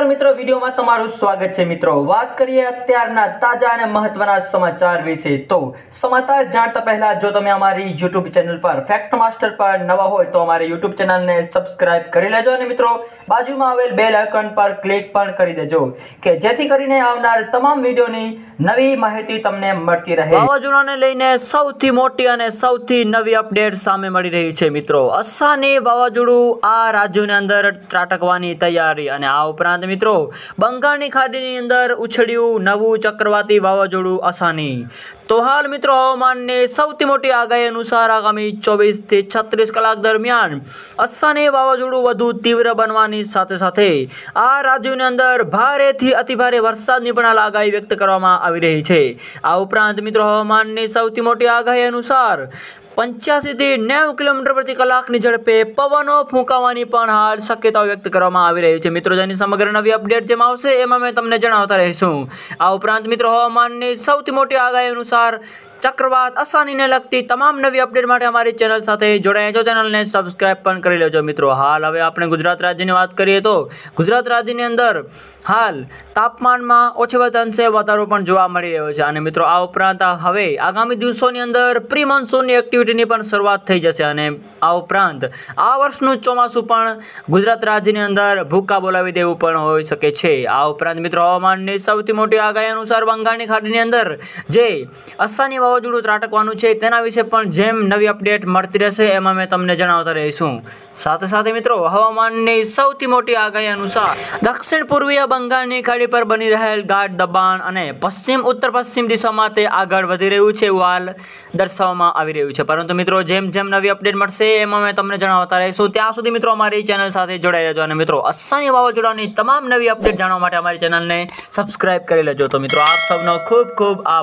નમસ્કાર મિત્રો, વિડિયોમાં તમારું સ્વાગત છે। મિત્રો વાત કરીએ અત્યારના તાજા અને મહત્વના સમાચાર વિશે। તો સમાચાર જાણતા પહેલા જો તમે અમારી YouTube ચેનલ પર ફેક્ટ માસ્ટર પર નવા હોય તો અમારી YouTube ચેનલને સબસ્ક્રાઇબ કરી લેજો અને મિત્રો બાજુમાં આવેલ બેલ આઇકન પર ક્લિક પણ કરી દેજો કે જેથી કરીને આવનાર તમામ વિડિયોની નવી માહિતી તમને મળતી રહે। વાવાઝોડાને લઈને સૌથી મોટી અને સૌથી નવી અપડેટ સામે મળી રહી છે મિત્રો। અસાની વાવાઝોડું આ રાજ્યોની અંદર ત્રાટકવાની તૈયારી અને આ ઉપરાંત મિત્રો બંગાળની ખાડીની અંદર ઉછળ્યું નવું ચક્રવાતી વાવાઝોડું અસાની। તો હાલ મિત્રો હવામાનને સૌથી મોટી આગાહી અનુસાર આગામી 24 થી 36 કલાક દરમિયાન અસાની વાવાઝોડું વધુ તીવ્ર બનવાની સાથે સાથે આ રાજ્યોની અંદર ભારેથી અતિભારે વરસાદની પણ આગાહી વ્યક્ત કરવામાં આવી રહી છે। આ ઉપરાંત મિત્રો હવામાનની સૌથી મોટી આગાહી અનુસાર 85 થી 90 કિલોમીટર પ્રતિ કલાકની ઝડપે પવનો ફૂંકાવાની પણ હાલ શક્યતાઓ વ્યક્ત કરવામાં આવી રહી છે મિત્રો। જેની સમગ્ર નવી અપડેટ જેમાં આવશે એમાં અમે તમને જણાવતા રહીશું। આ ઉપરાંત મિત્રો હવામાનની સૌથી મોટી આગાહી અનુસાર चक्रवात असानी ने लगती तमाम नवी अपडेट माटे हमारी चैनल साथे जोड़ाया जो चैनल ने सब्सक्राइब पण करी लेजो मित्रों। हाल हवे आपणे गुजरात राज्यनी वात करीए तो गुजरात राज्यनी अंदर हाल तापमानमां ओछेवत अंशे वधारो पण जोवा मळी रह्यो छे अने मित्रों आ उपरांत हवे आगामी दिवसोनी अंदर प्री मोन्सूननी एक्टिविटीनी पण शरूआत थई जशे अने आ उपरांत आ वर्षनुं चोमासुं पण गुजरात राज्यनी अंदर भूका बोलावी देवुं पण होई शके छे। आ उपरांत मित्रों हवामाननी सौथी मोटी आगाही अनुसार बंगाळनी खाडीनी अंदर जे असानी વાવાઝોડું ત્રાટકવાનું છે તેના વિશે પણ જેમ નવી અપડેટ મળતી રહેશે એમાં અમે તમને જણાવતા રહીશું। સાથે સાથે મિત્રો હવામાનની સૌથી મોટી આગાહી અનુસાર દક્ષિણ પૂર્વીય બંગાળની ખાડી પર બની રહેલ ગાઢ દબાણ અને પશ્ચિમ ઉત્તર પશ્ચિમ દિશામાં તે આગળ વધી રહ્યું છે એવું હાલ દર્શાવવામાં આવી રહ્યું છે। પરંતુ મિત્રો જેમ જેમ નવી અપડેટ મળશે એમાં અમે તમને જણાવતા રહીશું। ત્યાં સુધી મિત્રો અમારી ચેનલ સાથે જોડાઈ રહેજો અને મિત્રો અસાની વાવાઝોડાની તમામ નવી અપડેટ જાણવા માટે અમારી ચેનલને સબસ્ક્રાઇબ કરી લેજો। તો મિત્રો આપ સૌનો ખૂબ ખૂબ આભાર।